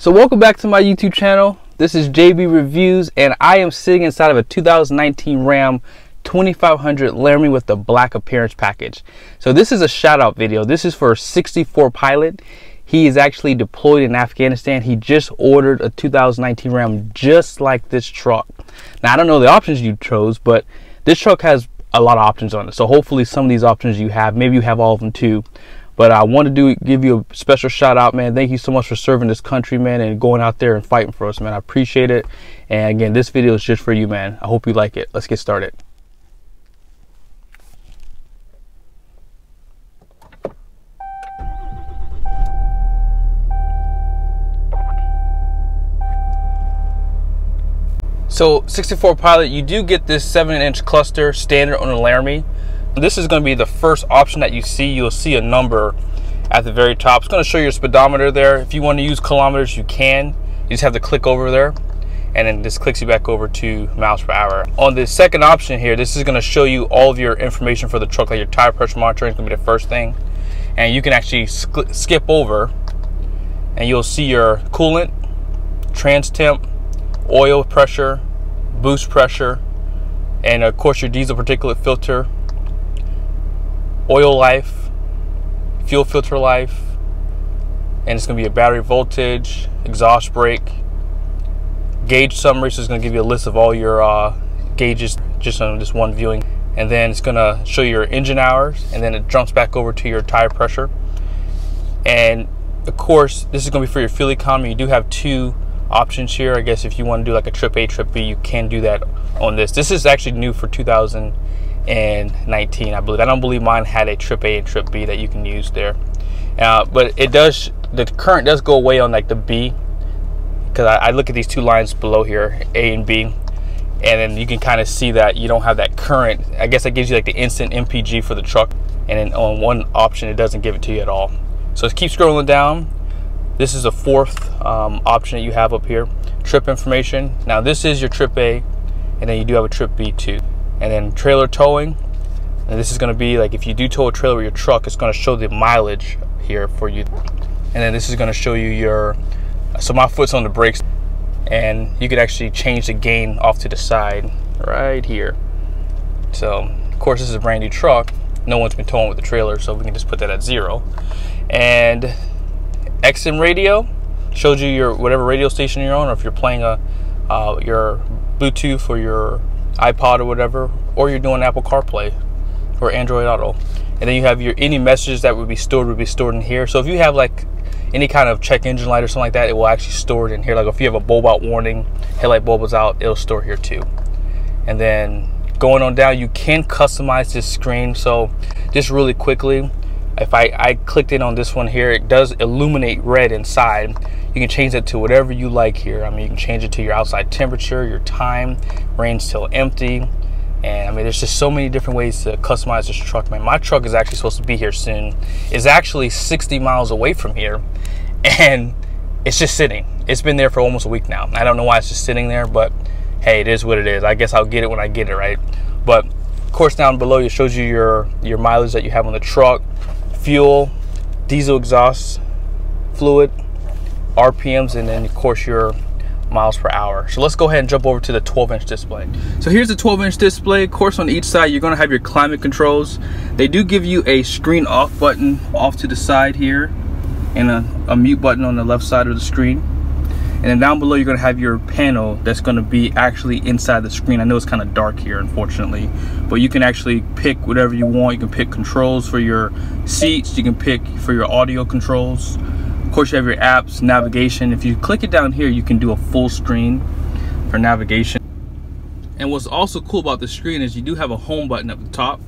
So welcome back to my YouTube channel. This is JB Reviews, and I am sitting inside of a 2019 Ram 2500 Laramie with the black appearance package. So this is a shout out video. This is for Sixty4Pilot. He is actually deployed in Afghanistan. He just ordered a 2019 Ram just like this truck. Now I don't know the options you chose, but this truck has a lot of options on it. So hopefully some of these options you have, maybe you have all of them too. But I want to give you a special shout out, man. Thank you so much for serving this country, man, and going out there and fighting for us, man. I appreciate it. And again, this video is just for you, man. I hope you like it. Let's get started. So 64Pilot, you do get this 7-inch cluster standard on the Laramie. This is going to be the first option that you see. You'll see a number at the very top. It's going to show your speedometer there. If you want to use kilometers, you can. You just have to click over there, and then this clicks you back over to miles per hour. On the second option here, this is going to show you all of your information for the truck, like your tire pressure monitoring is going to be the first thing. And you can actually skip over, and you'll see your coolant, trans temp, oil pressure, boost pressure, and of course your diesel particulate filter, oil life, fuel filter life, and it's going to be a battery voltage, exhaust brake, gauge summary. So it's going to give you a list of all your gauges just on this one viewing, and then it's going to show your engine hours, and then it jumps back over to your tire pressure. And of course this is going to be for your fuel economy. You do have two options here. I guess if you want to do like a trip A, trip B, you can do that on this. This is actually new for 2019, I believe. I don't believe mine had a trip A and trip B that you can use there, but it does. The current does go away on like the B, because I look at these two lines below here, A and B, and then you can kind of see that you don't have that current. I guess that gives you like the instant MPG for the truck, and then on one option it doesn't give it to you at all. So let's keep scrolling down. This is the fourth option that you have up here, trip information. Now this is your trip A, and then you do have a trip B too. And then trailer towing, and this is going to be like if you do tow a trailer with your truck, it's going to show the mileage here for you. And then this is going to show you your, so my foot's on the brakes, and you could actually change the gain off to the side right here. So of course this is a brand new truck, no one's been towing with the trailer, so we can just put that at 0. And XM radio shows you your whatever radio station you're on, or if you're playing a your Bluetooth or your iPod or whatever, or you're doing Apple CarPlay or Android Auto. And then you have your any messages that would be stored in here. So if you have like any kind of check engine light or something like that, it will actually store it in here. Like if you have a bulb out warning, headlight bulb is out, it'll store here too. And then going on down, you can customize this screen. So just really quickly, if I clicked in on this one here, it does illuminate red inside. You can change it to whatever you like here. I mean, you can change it to your outside temperature, your time, range till empty. And I mean, there's just so many different ways to customize this truck, man. My truck is actually supposed to be here soon. It's actually 60 miles away from here, and it's just sitting. It's been there for almost a week now. I don't know why it's just sitting there, but hey, it is what it is. I guess I'll get it when I get it, right? But of course, down below it shows you your mileage that you have on the truck, fuel, diesel exhaust fluid, RPMs, and then of course your miles per hour. So let's go ahead and jump over to the 12-inch display. So here's the 12-inch display. Of course, on each side you're going to have your climate controls. They do give you a screen off button off to the side here, and a mute button on the left side of the screen. And then down below you're going to have your panel that's going to be actually inside the screen. I know it's kind of dark here, unfortunately, but you can actually pick whatever you want. You can pick controls for your seats, you can pick for your audio controls. Of course, you have your apps, navigation. If you click it down here, you can do a full screen for navigation. And what's also cool about the screen is you do have a home button up the top,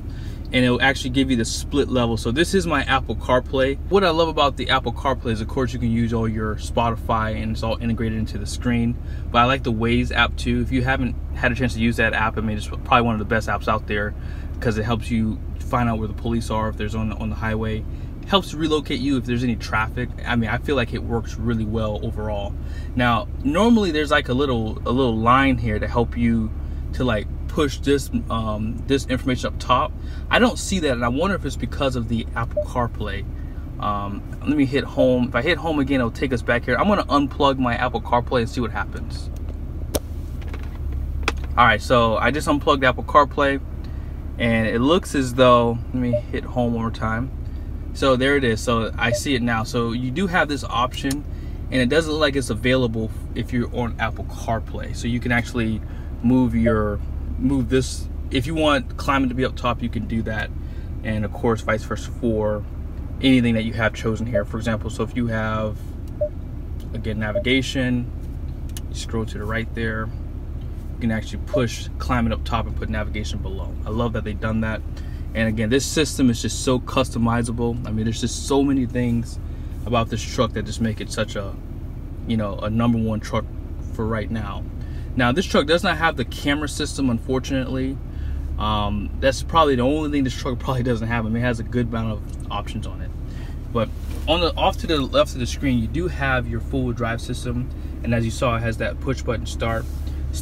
and it'll actually give you the split level. So this is my Apple CarPlay. What I love about the Apple CarPlay is, of course, you can use all your Spotify, and it's all integrated into the screen. But I like the Waze app too. If you haven't had a chance to use that app, I mean, it's probably one of the best apps out there, because it helps you find out where the police are if there's on the highway. Helps relocate you if there's any traffic. I mean, I feel like it works really well overall. Now, normally there's like a little line here to help you to like push this this information up top. I don't see that, and I wonder if it's because of the Apple CarPlay. Let me hit home. If I hit home again, it'll take us back here. I'm gonna unplug my Apple CarPlay and see what happens. All right, so I just unplugged Apple CarPlay, and it looks as though, let me hit home one more time. So there it is, so I see it now. So you do have this option, and it doesn't look like it's available if you're on Apple CarPlay. So you can actually move this. If you want climate to be up top, you can do that. And of course, vice versa for anything that you have chosen here. For example, so if you have, again, navigation, you scroll to the right there, you can actually push climate up top and put navigation below. I love that they've done that. And again, this system is just so customizable. I mean, there's just so many things about this truck that just make it such a, you know, a #1 truck for right now. Now, this truck does not have the camera system, unfortunately. That's probably the only thing this truck probably doesn't have. I mean, it has a good amount of options on it. But on the off to the left of the screen, you do have your full-wheel drive system. And as you saw, it has that push-button start.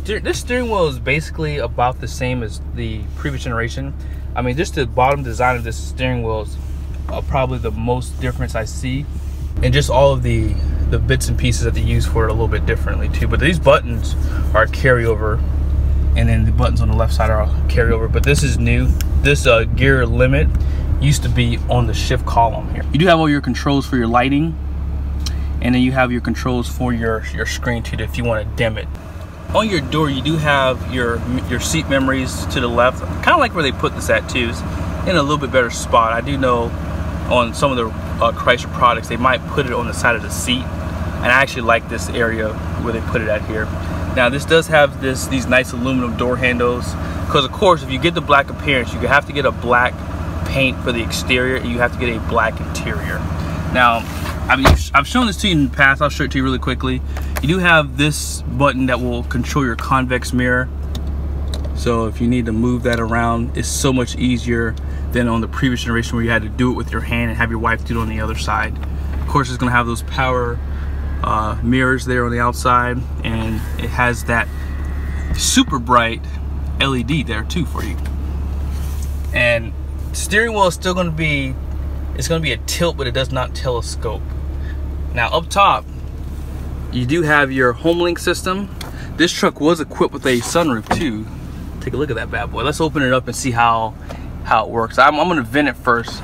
This steering wheel is basically about the same as the previous generation. I mean, just the bottom design of this steering wheel is probably the most difference I see, and just all of the bits and pieces that they use for it a little bit differently too. But these buttons are carryover, and then the buttons on the left side are carryover. But this is new. This gear limit used to be on the shift column here. You do have all your controls for your lighting, and then you have your controls for your screen too, if you want to dim it. On your door, you do have your seat memories to the left. Kind of like where they put this at too, is in a little bit better spot. I do know on some of the Chrysler products, they might put it on the side of the seat, and I actually like this area where they put it at here. Now, this does have these nice aluminum door handles, because of course, if you get the black appearance, you have to get a black paint for the exterior, and you have to get a black interior. Now, I've shown this to you in the past. I'll show it to you really quickly. You do have this button that will control your convex mirror. So if you need to move that around, it's so much easier than on the previous generation where you had to do it with your hand and have your wife do it on the other side. Of course, it's gonna have those power mirrors there on the outside, and it has that super bright LED there too for you. And steering wheel is still gonna be, it's gonna be a tilt, but it does not telescope. Now up top, you do have your HomeLink system. This truck was equipped with a sunroof too. Take a look at that bad boy. Let's open it up and see how it works. I'm gonna vent it first.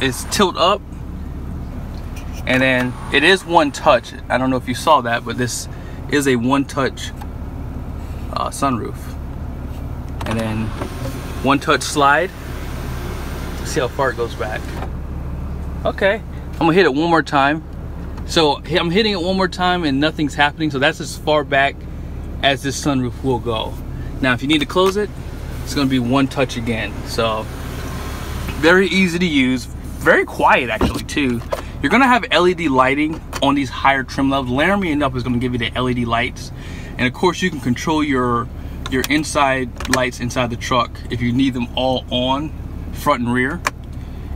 It's tilt up, and then it is one touch. I don't know if you saw that, but this is a one touch sunroof. And then one touch slide. See how far it goes back. Okay, I'm gonna hit it one more time. So I'm hitting it one more time and nothing's happening. So that's as far back as this sunroof will go. Now, if you need to close it, it's gonna be one touch again. So very easy to use, very quiet actually too. You're gonna have LED lighting on these higher trim levels. Laramie and up is gonna give you the LED lights. And of course, you can control your inside lights inside the truck if you need them all on, front and rear.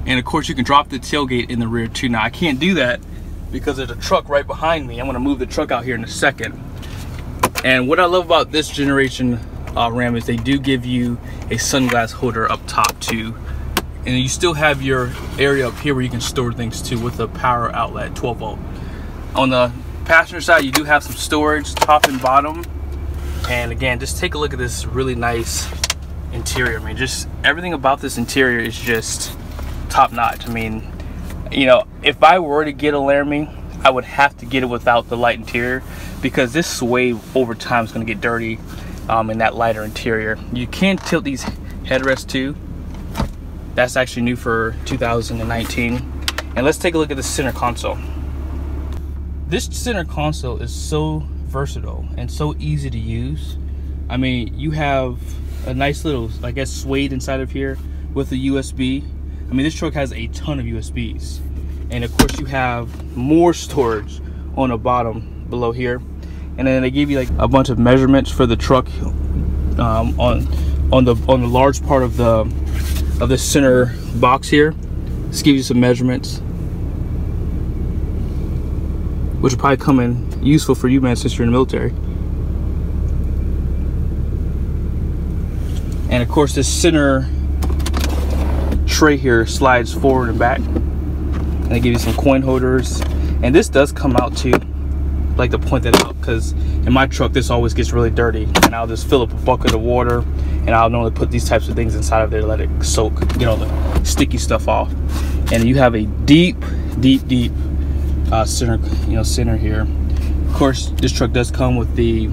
And of course, you can drop the tailgate in the rear too. Now, I can't do that because there's a truck right behind me. I'm gonna move the truck out here in a second. And what I love about this generation Ram is they do give you a sunglass holder up top too. And you still have your area up here where you can store things too, with a power outlet, 12 volt. On the passenger side, you do have some storage, top and bottom. And again, just take a look at this really nice interior. I mean, just everything about this interior is just top notch. I mean, you know, if I were to get a Laramie, I would have to get it without the light interior, because this suede over time is going to get dirty in that lighter interior. You can tilt these headrests too. That's actually new for 2019. And let's take a look at the center console. This center console is so versatile and so easy to use. I mean, you have a nice little, I guess, suede inside of here with a USB. I mean, this truck has a ton of USBs. And of course, you have more storage on the bottom below here. And then they give you like a bunch of measurements for the truck on the large part of the center box here. This gives you some measurements, which will probably come in useful for you, man, since you're in the military. And of course, this center tray here slides forward and back. and they give you some coin holders. And this does come out too. I like to point that out because in my truck this always gets really dirty, and I'll just fill up a bucket of water and I'll normally put these types of things inside of there, let it soak, get all the sticky stuff off. And you have a deep center, center here. Of course, this truck does come with the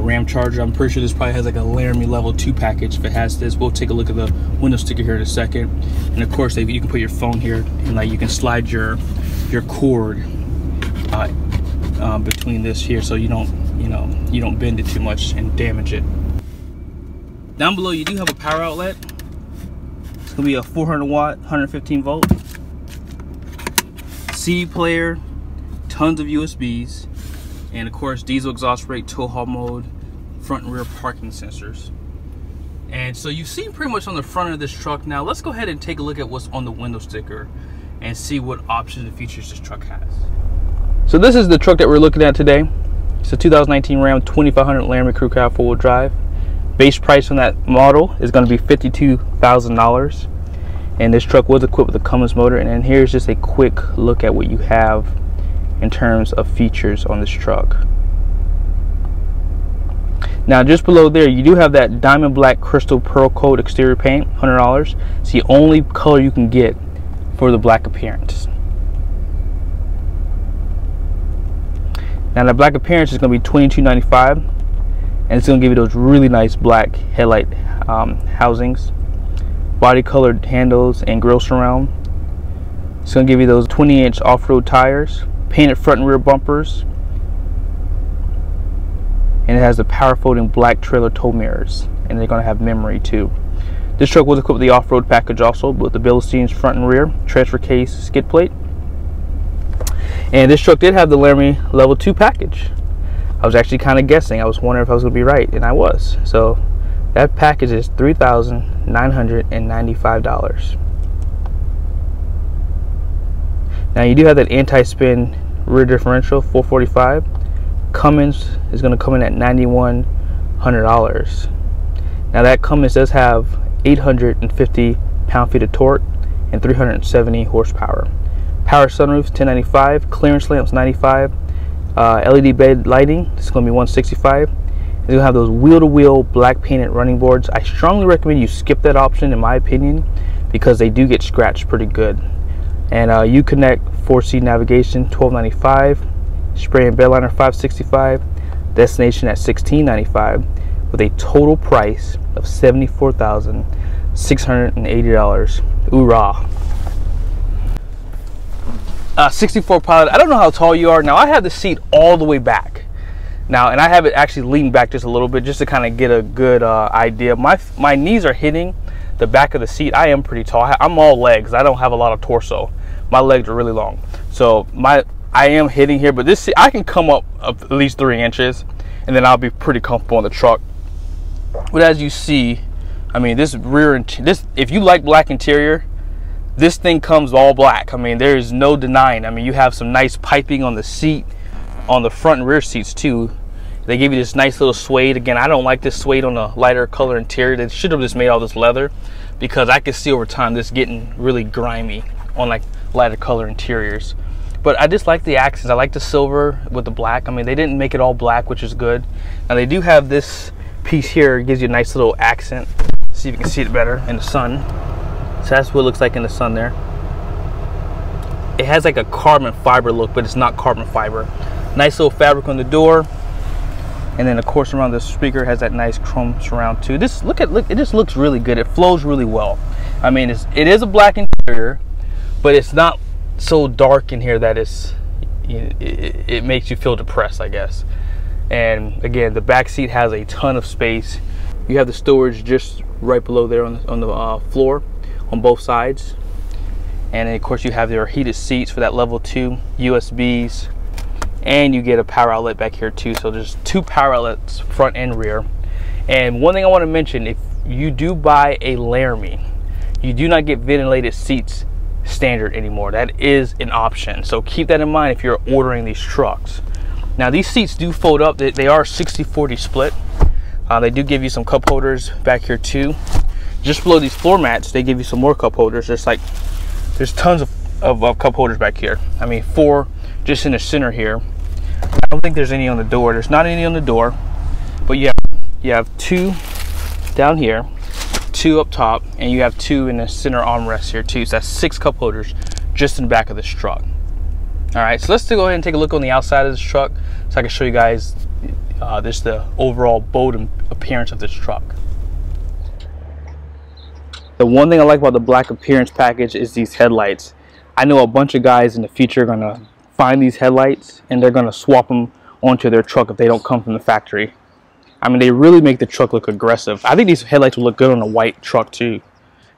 Ram charger. I'm pretty sure this probably has like a Laramie level 2 package. If it has this, we'll take a look at the window sticker here in a second. And of course, you can put your phone here, and like you can slide your cord between this here, so you don't bend it too much and damage it. Down below, you do have a power outlet. It's gonna be a 400 watt, 115 volt. CD player, tons of USBs. And of course, diesel exhaust brake, tow haul mode, front and rear parking sensors. And so you've seen pretty much on the front of this truck. Now let's go ahead and take a look at what's on the window sticker and see what options and features this truck has. So this is the truck that we're looking at today. It's a 2019 Ram 2500 Laramie Crew Cab 4-wheel drive. Base price on that model is going to be $52,000. And this truck was equipped with a Cummins motor. And then here's just a quick look at what you have in terms of features on this truck. Now just below there, you do have that diamond black crystal pearl coat exterior paint, $100. It's the only color you can get for the black appearance. Now the black appearance is going to be $22.95, and it's going to give you those really nice black headlight housings, body colored handles, and grille surround. It's going to give you those 20-inch off-road tires, painted front and rear bumpers, and it has the power folding black trailer tow mirrors, and they're going to have memory too. This truck was equipped with the off-road package also, with the Bilstein's front and rear, transfer case, skid plate. And this truck did have the Laramie level 2 package. I was actually kind of guessing. I was wondering if I was going to be right, and I was. So that package is $3,995. Now you do have that anti-spin rear differential, 445. Cummins is going to come in at $9,100. Now that Cummins does have 850 pound-feet of torque and 370 horsepower. Power sunroofs, 1095. Clearance lamps, 95. LED bed lighting, it's going to be 165. It's going to have those wheel-to-wheel black painted running boards. I strongly recommend you skip that option, in my opinion, because they do get scratched pretty good. And Uconnect 4C navigation, $12.95. Spray and bed liner, $5.65. Destination at $16.95, with a total price of $74,680. Hoorah! Sixty4Pilot, I don't know how tall you are. Now I have the seat all the way back now, and I have it actually leaned back just a little bit just to kind of get a good idea. My knees are hitting the back of the seat. I am pretty tall. I'm all legs. I don't have a lot of torso. My legs are really long, so I am hitting here, but this seat, I can come up at least 3 inches, and then I'll be pretty comfortable in the truck. But as you see, I mean, this rear, if you like black interior, this thing comes all black. I mean, there is no denying. I mean, you have some nice piping on the seat, on the front and rear seats too. They give you this nice little suede. Again, I don't like this suede on a lighter color interior. They should have just made all this leather, because I could see over time this getting really grimy on like lighter color interiors. But I just like the accents. I like the silver with the black. I mean, they didn't make it all black, which is good. Now they do have this piece here. It gives you a nice little accent. See if you can see it better in the sun. So that's what it looks like in the sun there. It has like a carbon fiber look, but it's not carbon fiber. Nice little fabric on the door. And then of course around the speaker has that nice chrome surround too. This look, it just looks really good. It flows really well. I mean, it is a black interior, but it's not so dark in here that it makes you feel depressed, I guess. And again, the back seat has a ton of space. You have the storage just right below there on the floor on both sides. And then of course you have your heated seats for that level 2, USBs. And you get a power outlet back here too. So there's 2 power outlets, front and rear. And one thing I want to mention, if you do buy a Laramie, you do not get ventilated seats standard anymore. That is an option. So keep that in mind if you're ordering these trucks. Now these seats do fold up. They are 60-40 split. They do give you some cup holders back here too. Just below these floor mats, they give you some more cup holders. There's tons of of cup holders back here. I mean, four just in the center here. I don't think there's any on the door. There's not any on the door, but you have two down here, two up top, and you have two in the center armrest here too. So that's six cup holders just in the back of this truck. All right, so let's go ahead and take a look on the outside of this truck so I can show you guys just the overall bold appearance of this truck. The one thing I like about the black appearance package is these headlights. I know a bunch of guys in the future are gonna find these headlights and they're gonna swap them onto their truck if they don't come from the factory. I mean, they really make the truck look aggressive. I think these headlights will look good on a white truck too.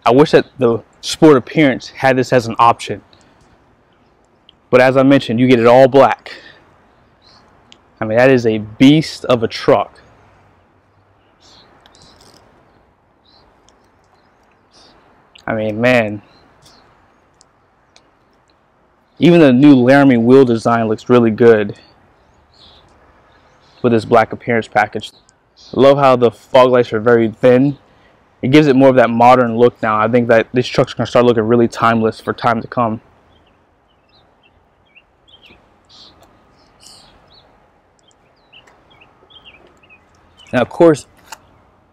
I wish that the sport appearance had this as an option. But as I mentioned, you get it all black. I mean, that is a beast of a truck. I mean, man, even the new Laramie wheel design looks really good with this black appearance package. I love how the fog lights are very thin. It gives it more of that modern look now. I think that this truck's gonna start looking really timeless for time to come. Now, of course,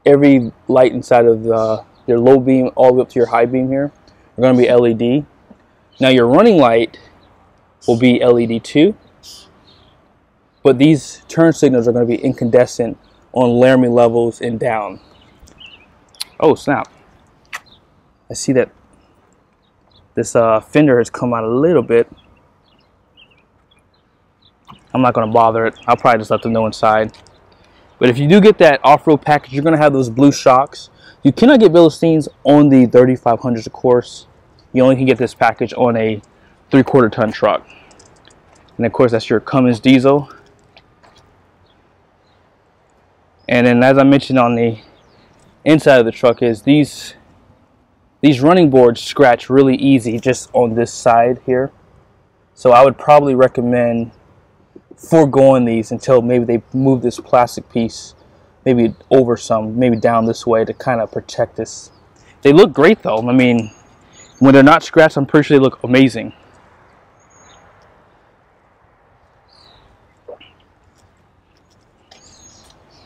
every light inside of your low beam all the way up to your high beam here are going to be LED. Now your running light will be LED too, but these turn signals are going to be incandescent on Laramie levels and down. Oh snap, I see that this fender has come out a little bit. I'm not going to bother it. I'll probably just let them know inside. But if you do get that off-road package, you're going to have those blue shocks. You cannot get Bilsteins on the 3500s, of course. You only can get this package on a 3/4 ton truck. And of course, that's your Cummins diesel. And then as I mentioned, on the inside of the truck is these running boards scratch really easy just on this side here. So I would probably recommend foregoing these until maybe they move this plastic piece maybe over some, maybe down this way to kind of protect this. They look great though. I mean, when they're not scratched, I'm pretty sure they look amazing.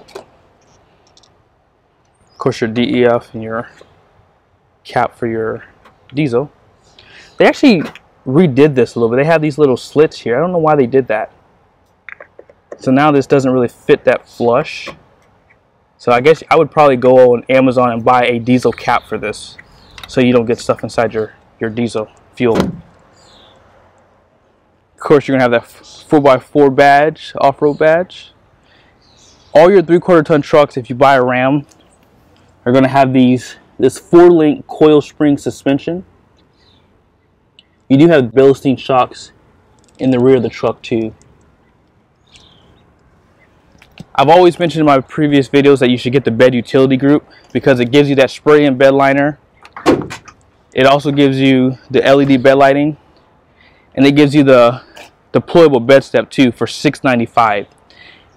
Of course, your DEF and your cap for your diesel. They actually redid this a little bit. They have these little slits here. I don't know why they did that. So now this doesn't really fit that flush. So I guess I would probably go on Amazon and buy a diesel cap for this so you don't get stuff inside your diesel fuel. Of course, you're going to have that 4x4 badge, off-road badge. All your 3/4 ton trucks, if you buy a Ram, are going to have this 4-link coil spring suspension. You do have Bilstein shocks in the rear of the truck too. I've always mentioned in my previous videos that you should get the bed utility group because it gives you that spray and bed liner. It also gives you the LED bed lighting, and it gives you the deployable bed step too for $6.95.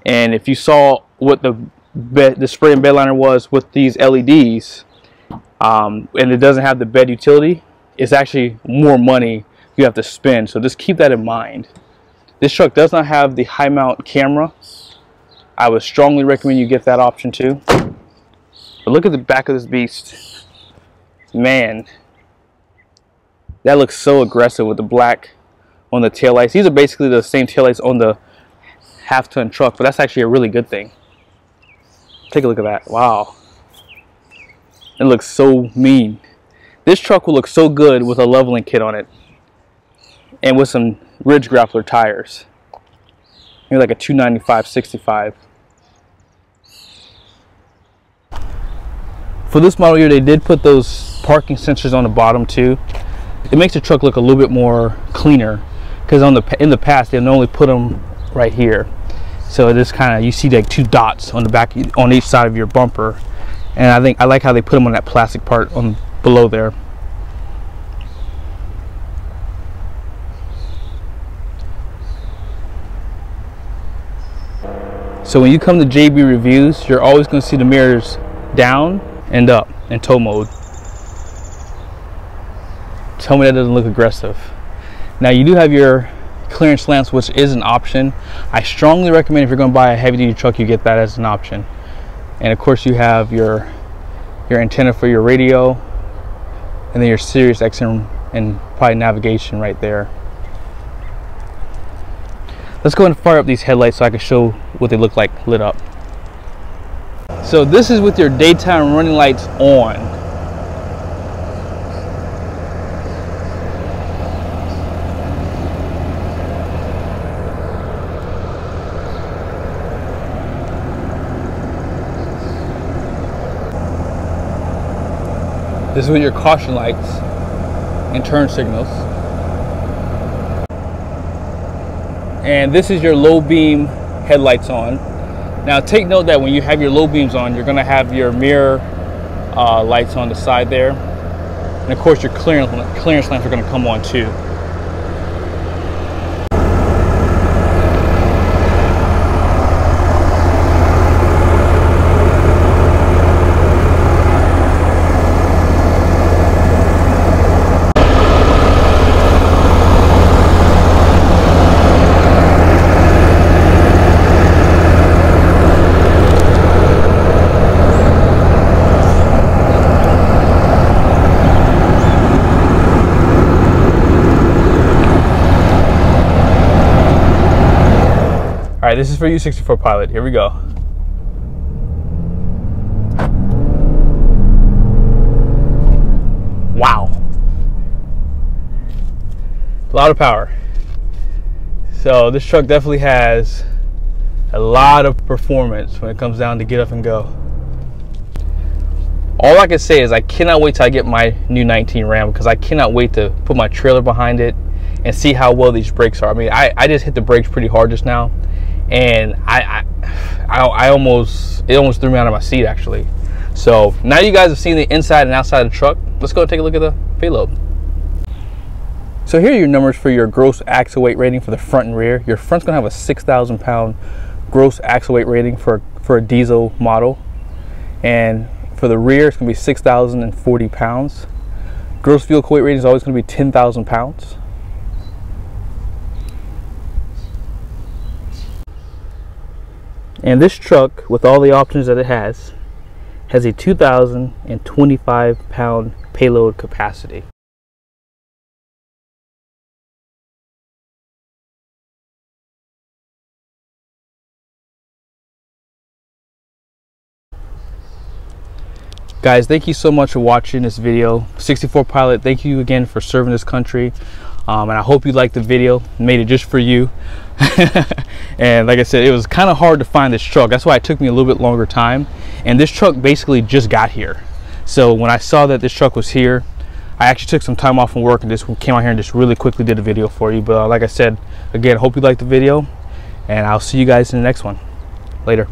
And if you saw what the spray and bed liner was with these LEDs, and it doesn't have the bed utility, it's actually more money you have to spend. So just keep that in mind. This truck does not have the high mount camera. I would strongly recommend you get that option too. But look at the back of this beast. Man, that looks so aggressive with the black on the taillights. These are basically the same taillights on the 1/2 ton truck, but that's actually a really good thing. Take a look at that. Wow. It looks so mean. This truck will look so good with a leveling kit on it and with some Ridge Grappler tires. Maybe like a 295/65. For this model year, they did put those parking sensors on the bottom too. It makes the truck look a little bit more cleaner because in the past they only put them right here. So it is kind of, you see like two dots on the back on each side of your bumper, and I like how they put them on that plastic part on below there. So when you come to JB Reviews, you're always going to see the mirrors down and up in tow mode. Tell me that doesn't look aggressive. Now you do have your clearance lamps, which is an option. I strongly recommend if you're going to buy a heavy duty truck, you get that as an option. And of course you have your antenna for your radio, and then your Sirius XM and probably navigation right there. Let's go ahead and fire up these headlights so I can show what they look like lit up. So this is with your daytime running lights on. This is with your caution lights and turn signals. And this is your low beam headlights on. Now take note that when you have your low beams on, you're going to have your mirror lights on the side there, and of course your clearance lamps are going to come on too. All right, this is for you, Sixty4Pilot. Here we go. Wow. A lot of power. So this truck definitely has a lot of performance when it comes down to get up and go. All I can say is I cannot wait till I get my new 19 Ram, because I cannot wait to put my trailer behind it and see how well these brakes are. I mean, I just hit the brakes pretty hard just now, and I it almost threw me out of my seat actually. So now you guys have seen the inside and outside of the truck. Let's go and take a look at the payload. So here are your numbers for your gross axle weight rating for the front and rear. Your front's gonna have a 6,000 pound gross axle weight rating for a diesel model, and for the rear it's gonna be 6,040 pounds. Gross vehicle weight rating is always gonna be 10,000 pounds. And this truck, with all the options that it has a 2,025 pound payload capacity. Guys, thank you so much for watching this video. Sixty4Pilot, thank you again for serving this country. And I hope you liked the video. Made it just for you. And like I said, it was kind of hard to find this truck. That's why it took me a little bit longer time. And this truck basically just got here. So when I saw that this truck was here, I actually took some time off from work and just came out here and just really quickly did a video for you. But like I said, again, hope you liked the video, and I'll see you guys in the next one. Later.